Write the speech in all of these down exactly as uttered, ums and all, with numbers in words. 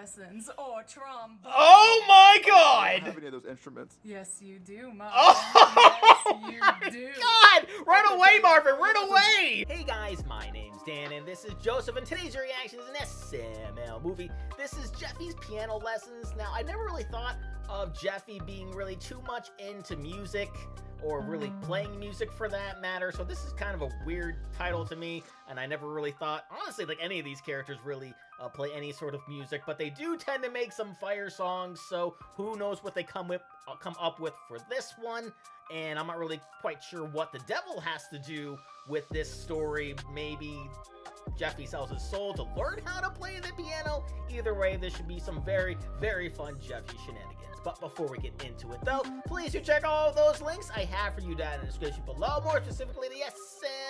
lessons or trombone. Oh my God! I don't have any of those instruments. Yes, you do, Marvin. Oh yes, you do. God! Run away, Marvin! Run away! Hey guys, my name's Dan, and this is Joseph, and today's reaction is an S M L movie. This is Jeffy's piano lessons. Now, I never really thought of Jeffy being really too much into music, or really playing music for that matter, so this is kind of a weird title to me, and I never really thought, honestly, like any of these characters really uh, play any sort of music, but they do tend to make some fire songs, so who knows what they come with, uh, come up with for this one, and I'm not really quite sure what the devil has to do with this story. Maybe Jeffy sells his soul to learn how to play the piano. Either way, this should be some very, very fun Jeffy shenanigans. But before we get into it, though, please do check all those links I have for you down in the description below. More specifically, the S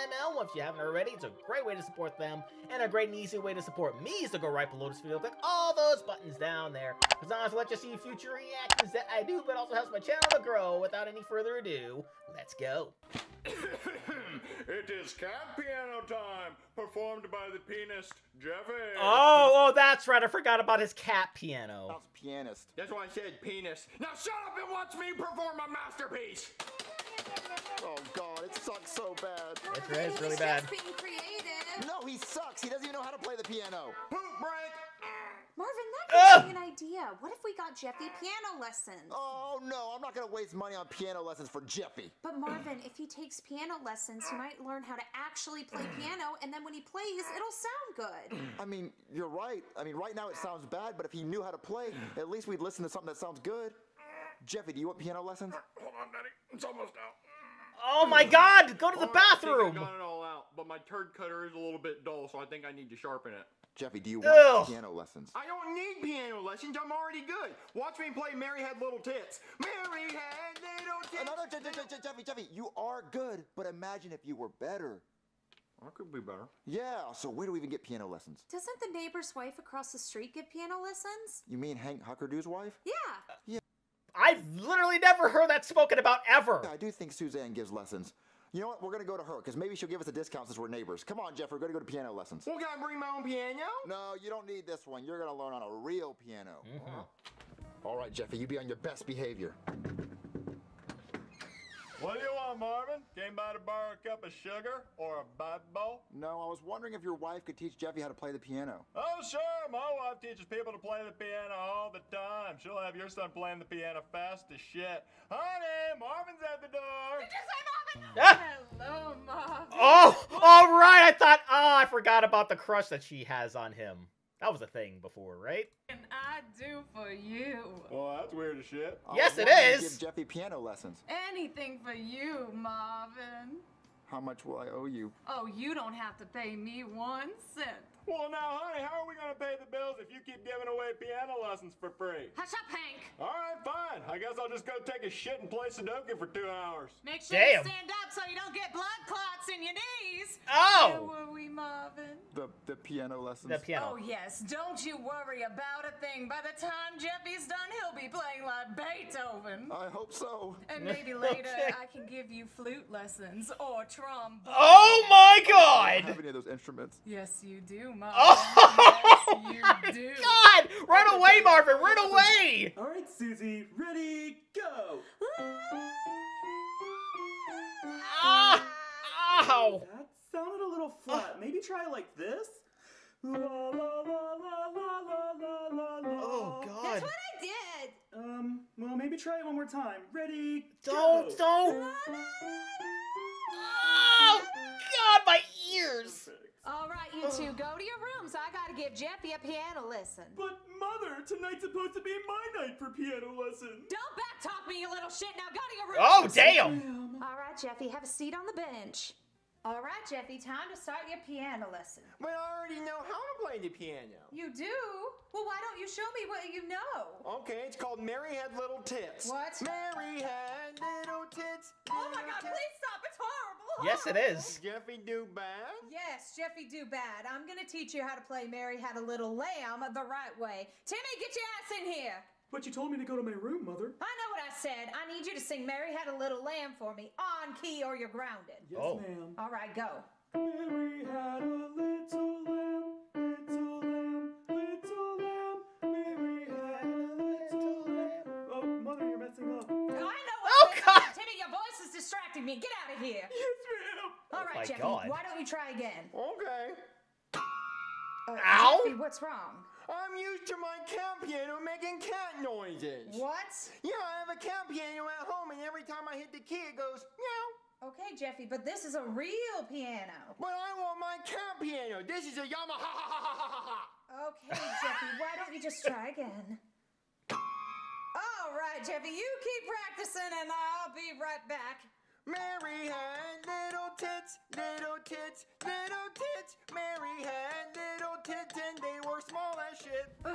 M L, if you haven't already. It's a great way to support them, and a great and easy way to support me is to go right below this video, click all those buttons down there. Because not only to let you see future reactions that I do, but also helps my channel to grow. Without any further ado, let's go. It is cat piano time, performed by the pianist Jeffy. Oh, oh, that's right. I forgot about his cat piano. That's pianist. That's why I said penis. Now shut up and watch me perform my masterpiece. Oh God, it sucks so bad. It's, it's really, really bad. Being creative. No, he sucks. He doesn't even know how to play the piano. Poop break. Marvin, that could be an idea. What if we got Jeffy piano lessons? Oh, no, I'm not going to waste money on piano lessons for Jeffy. But Marvin, if he takes piano lessons, he might learn how to actually play piano, and then when he plays, it'll sound good. I mean, you're right. I mean, right now it sounds bad, but if he knew how to play, at least we'd listen to something that sounds good. Jeffy, do you want piano lessons? Hold on, Daddy. It's almost out. Oh my God, go to the bathroom. I think I got it all out, but my turd cutter is a little bit dull, so I think I need to sharpen it. Jeffy, do you want Ugh. piano lessons? I don't need piano lessons. I'm already good. Watch me play Mary Had Little Tits. Mary Had Little Tits. Another Je Je Je Jeffy, Jeffy, you are good, but imagine if you were better. I could be better. Yeah, so where do we even get piano lessons? Doesn't the neighbor's wife across the street give piano lessons? You mean Hank Huckerdoo's wife? Yeah. Yeah. I've literally never heard that spoken about ever. Yeah, I do think Suzanne gives lessons. You know what? We're going to go to her, because maybe she'll give us a discount since we're neighbors. Come on, Jeff. We're going to go to piano lessons. Well, can I bring my own piano? No, you don't need this one. You're going to learn on a real piano. Mm-hmm. All right. All right, Jeffy. You be on your best behavior. What do you want, Marvin? Came by to borrow a cup of sugar or a bad bowl? No, I was wondering if your wife could teach Jeffy how to play the piano. Oh, sure. My wife teaches people to play the piano all the time. She'll have your son playing the piano fast as shit. Honey, Marvin's at the door. Did you say Marvin? Ah. Hello, Marvin. Oh, all right. I thought, oh, I forgot about the crush that she has on him. That was a thing before, right? Can I do for you? Well, that's weird as shit. Yes, it is. Give Jeffy piano lessons. Anything for you, Marvin. How much will I owe you? Oh, you don't have to pay me one cent. Well, now, honey, how are we going to pay the bills if you keep giving away piano lessons for free? Hush up, Hank. All right, fine. I guess I'll just go take a shit and play Sudoku for two hours. Make sure Damn. you stand up so you don't get blood clots in your knees. Oh. Where were we, Marvin? The, the piano lessons. The piano. Oh, yes. Don't you worry about a thing. By the time Jeffy's done, he'll be playing like Beethoven. I hope so. And maybe later okay. I can give you flute lessons or trombone. Oh, my God. I don't have any of those instruments. Yes, you do. Marvin. Oh yes, you do. God! Run okay. away, Marvin! Run away! All right, Susie, ready, go! Ah! Ow! That sounded a little flat. Uh. Maybe try like this. La la la la la la la. Oh God! That's what I did. Um. Well, maybe try it one more time. Ready? Don't! Go. Don't! La, la, la, la. Oh God! My ears! All right, you two, go to your rooms. I gotta give Jeffy a piano lesson. But Mother, tonight's supposed to be my night for piano lessons. Don't backtalk me, you little shit. Now go to your room. Oh, damn. damn. All right, Jeffy, have a seat on the bench. All right, Jeffy, time to start your piano lesson. But I already know how to play the piano. You do? Well, why don't you show me what you know? Okay, it's called Mary Had Little Tits. What? Mary Had Little Tits. Oh my God, please stop. It's horrible. Yes, it is. Jeffy do bad? Yes, Jeffy do bad. I'm going to teach you how to play Mary Had a Little Lamb the right way. Timmy, get your ass in here. But you told me to go to my room, Mother. I know what I said. I need you to sing Mary Had a Little Lamb for me on key or you're grounded. Yes, oh. ma'am. All right, go. Mary had a little lamb, little lamb, little lamb, distracting me. Get out of here. Yes, ma'am. All right, oh Jeffy, God. Why don't you try again? Okay. Uh, Ow! Jeffy, what's wrong? I'm used to my cat piano making cat noises. What? Yeah, I have a cat piano at home, and every time I hit the key, it goes meow. Okay, Jeffy, but this is a real piano. But I want my cat piano. This is a Yamaha. Okay, Jeffy, why don't you just try again? All right, Jeffy, you keep practicing, and I'll be right back. Mary had little tits, little tits, little tits. Mary had little tits and they were small as shit. Ugh.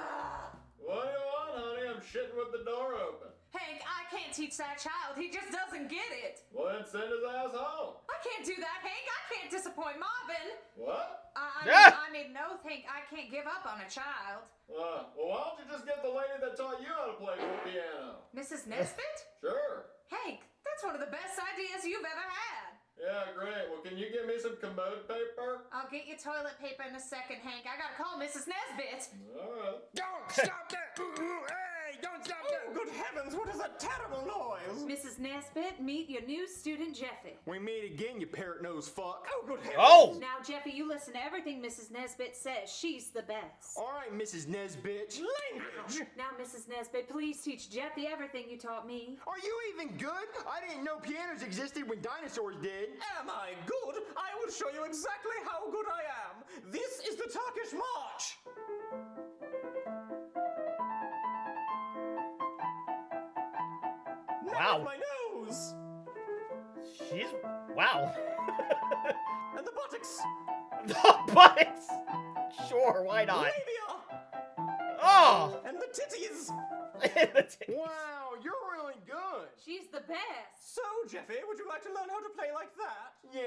What do you want, honey? I'm shitting with the door open. Hank, I can't teach that child. He just doesn't get it. Well, then send his ass home. I can't do that, Hank. I can't disappoint Marvin. What? I, I, yeah. mean, I mean, no, Hank. I can't give up on a child. Uh, well, why don't you just get the lady that taught you how to play the piano? Missus Nesbitt? Sure. Hank. That's one of the best ideas you've ever had. Yeah, great. Well, can you get me some commode paper? I'll get you toilet paper in a second, Hank. I gotta call Missus Nesbitt. All right. Don't stop that! Hey, don't stop that! Good heavens, what is that terrible noise? Missus Nesbitt, meet your new student, Jeffy. We meet again, you parrot-nosed fuck. Oh, good heavens. Oh! Now, Jeffy, you listen to everything Missus Nesbitt says. She's the best. All right, Missus Nesbitt. Language! Now, Missus Nesbitt, please teach Jeffy everything you taught me. Are you even good? I didn't know pianos existed when dinosaurs did. Am I good? I will show you exactly how good I am. This is the Turkish March. Wow. My nose. She's wow. And the buttocks. The buttocks. Sure, why not? Labia. Oh. And the titties. The titties. Wow, you're really good. She's the best. So, Jeffy, would you like to learn how to play like that? Yeah.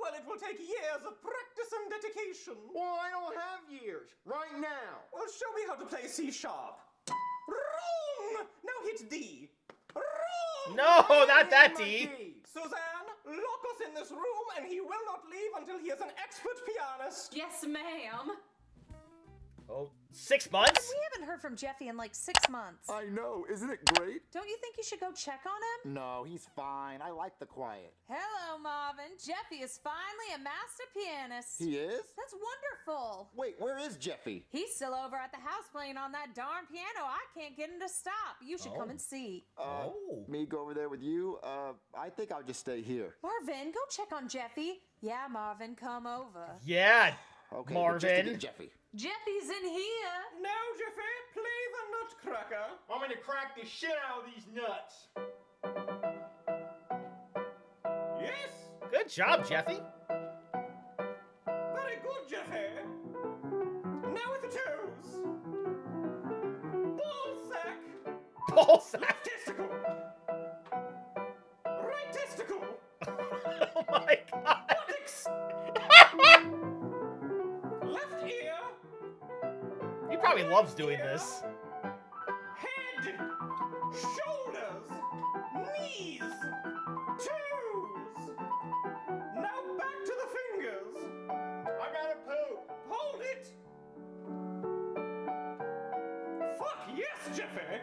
Well, it will take years of practice and dedication. Well, I don't have years. Right now. Well, show me how to play C sharp. Wrong. Now hit D. No, not that D. Suzanne, lock us in this room and he will not leave until he is an expert pianist. Yes, ma'am. Oh, six months? We haven't heard from Jeffy in like six months. I know, isn't it great? Don't you think you should go check on him? No, he's fine. I like the quiet. Hello, Marvin. Jeffy is finally a master pianist. He is? That's wonderful. Wait, where is Jeffy? He's still over at the house playing on that darn piano. I can't get him to stop. You should oh. come and see. Uh, oh. Me go over there with you? Uh, I think I'll just stay here. Marvin, go check on Jeffy. Yeah, Marvin, come over. Yeah, okay, Marvin. Jeffy. Jeffy's in here. No, Jeffy, play the nutcracker. I'm gonna crack the shit out of these nuts. Yes. Good job, Jeffy. Very good, Jeffy. Now with the toes. Ball sack. Ball sack. Left testicle. Right testicle. Oh my God. Buttocks. Left ear. He probably loves doing this. Head, shoulders, knees, toes. Now back to the fingers. I gotta poop. Hold it. Fuck yes, Jeffy.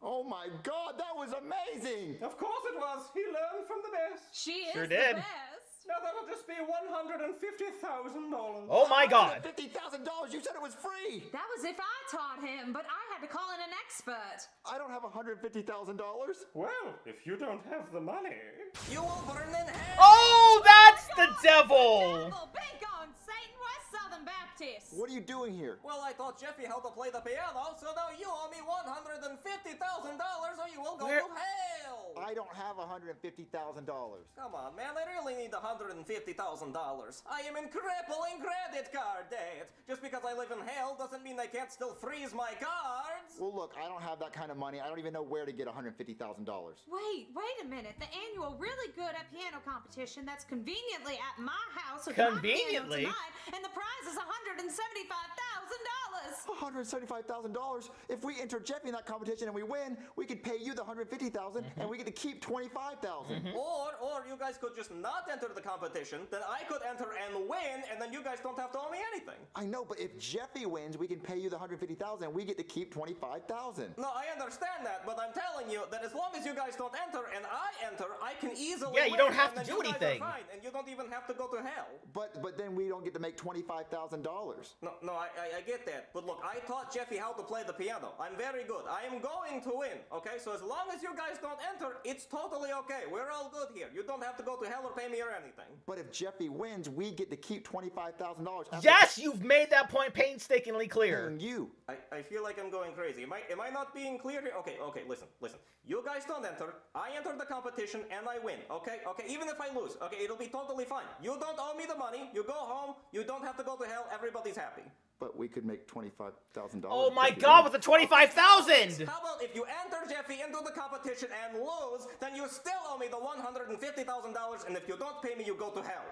Oh my God, that was amazing. Of course it was. He learned from the best. She is sure did. The best. No, that'll just be one hundred fifty thousand dollars. Oh my God. one hundred fifty thousand dollars? You said it was free. That was if I taught him, but I had to call in an expert. I don't have one hundred fifty thousand dollars. Well, if you don't have the money, you will burn in hell. Oh, that's the devil. The devil. Be gone, Satan. We're Southern Baptists. What are you doing here? Well, I taught Jeffy how to play the piano, so now you owe me one hundred fifty thousand dollars or you will go Where? to hell. I don't have one hundred fifty thousand dollars. Come on, man. I really need one hundred fifty thousand dollars. I am in crippling credit card debt. Just because I live in hell doesn't mean they can't still freeze my cards. Well, look, I don't have that kind of money. I don't even know where to get one hundred fifty thousand dollars. Wait, wait a minute. The annual Really Good at Piano competition that's conveniently at my house with conveniently? my piano tonight, and the prize is one hundred seventy-five thousand dollars! If we enter Jeffy in that competition and we win, we could pay you the one hundred fifty thousand dollars mm-hmm. and we get to keep twenty-five thousand dollars. Mm-hmm. Or, or you guys could just not enter the competition, then I could enter and win, and then you guys don't have to owe me anything. I know, but if Jeffy wins, we can pay you the one hundred fifty thousand dollars and we get to keep twenty-five thousand dollars. No, I understand that, but I'm telling you that as long as you guys don't enter and I enter, I can easily Yeah, you win, don't have to do anything. Fine, and you don't even have to go to hell. But, but then we don't get to make twenty-five thousand dollars. No, no, I, I, I get that, but look, I taught Jeffy how to play the piano. I'm very good. I am going to win, okay? So as long as you guys don't enter, it's totally okay. We're all good here. You don't have to go to hell or pay me or anything. But if Jeffy wins, we get to keep twenty-five thousand dollars. Yes, you've made that point painstakingly clear. And you. I, I feel like I'm going crazy. Am I, am I not being clear here? Okay, okay, listen, listen. You guys don't enter. I enter the competition and I win, okay? Okay, even if I lose, okay, it'll be totally fine. You don't owe me the money. You go home. You don't have to go to hell. Everybody's happy. But we could make twenty-five thousand dollars. Oh my god, with the twenty-five thousand dollars! How about if you enter Jeffy into the competition and lose, then you still owe me the one hundred fifty thousand dollars, and if you don't pay me, you go to hell.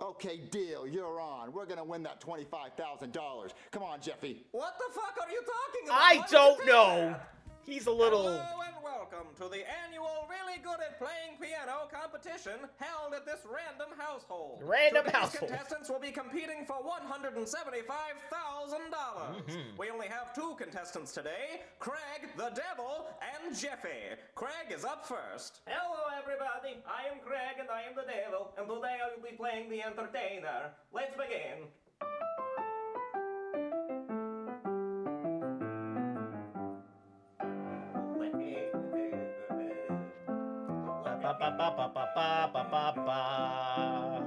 Okay, deal, you're on. We're gonna win that twenty-five thousand dollars. Come on, Jeffy. What the fuck are you talking about? I Why don't do know. That? He's a little... Hello and welcome to the annual Really Good at Playing Piano competition held at this random household. Random Today's household. Contestants will be competing for one hundred seventy-five thousand dollars. Mm-hmm. We only have two contestants today, Craig the Devil and Jeffy. Craig is up first. Hello everybody, I am Craig and I am the Devil, and today I will be playing the Entertainer. Let's begin. Ba ba ba ba ba ba ba ba.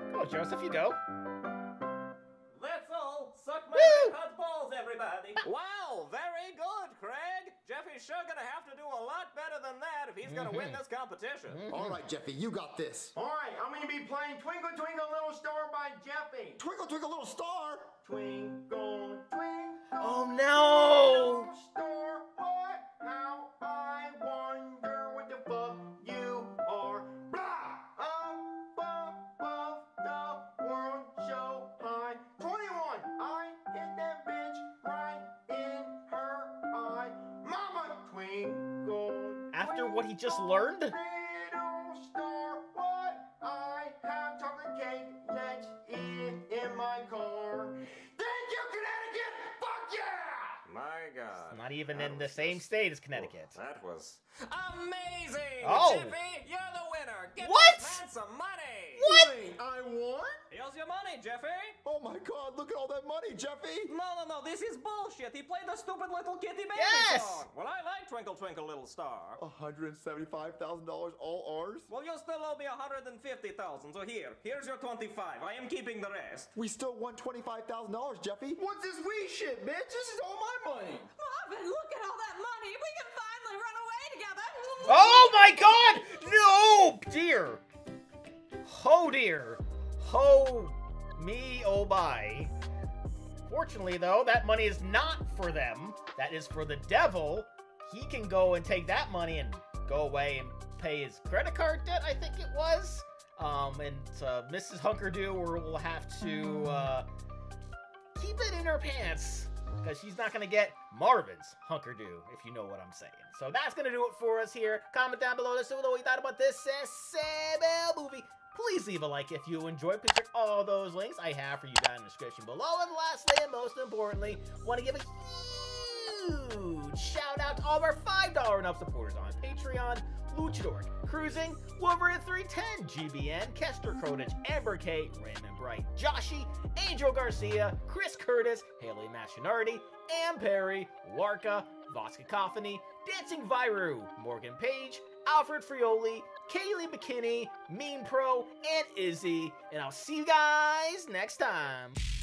Come on, Joseph, you go. That's all. Suck my red hot balls, everybody. Wow, very good, Craig. Jeffy's sure gonna have to do a lot better than that if he's gonna win this competition. All right, Jeffy, you got this. All right, I'm gonna be playing Twinkle Twinkle Little Star by Jeffy. Twinkle Twinkle Little Star? Twinkle Twinkle. Oh no! Little Star, what? Now I wonder what the fuck you are. Blah! Up above the world so high. twenty-one! I hit that bitch right in her eye. Mama Twinkle. After what he just learned? Little star, what? I have chocolate cake, let's eat it in my car. Thank you, Connecticut! Fuck yeah! My god. It's not even that in the same state as Connecticut. Oh, that was amazing! Oh! Jeffy, you're the winner! Get what? Some money! What? Wait, I won? Here's your money, Jeffy! Oh my god, look at all that money, Jeffy! No, no, no, this is bullshit! He played the stupid little kitty baby yes! song! Well, I like Twinkle Twinkle Little Star. one hundred seventy-five thousand dollars all ours? Well, you still owe me one hundred fifty thousand dollars, so here, here's your twenty-five. I am keeping the rest. We still won twenty-five thousand dollars, Jeffy! What's this wee shit, bitch? This is all my money! Marvin, look at all that money! We can finally run away together! Oh my god! No! Dear! Oh dear. Ho me oh my. Fortunately though, that money is not for them. That is for the devil. He can go and take that money and go away and pay his credit card debt, I think it was. Um, and uh, Missus Hunkerdew will have to uh, keep it in her pants because she's not going to get Marvin's Hunkerdew, if you know what I'm saying. So that's going to do it for us here. Comment down below, let us know what you thought about this movie. Please leave a like if you enjoyed. Please check all those links I have for you down in the description below. And lastly, and most importantly, want to give a huge shout out to all of our five dollar and up supporters on Patreon. Luchador, Cruising, Wolverine three ten, G B N, Kester Kronich, Amber K, Raymond Bright, Joshi, Angel Garcia, Chris Curtis, Haley Mashinardi, Ann Perry, Larka, Voskacophony, Dancing Viru, Morgan Page, Alfred Frioli, Kaylee McKinney, Mean Pro, and Izzy. And I'll see you guys next time.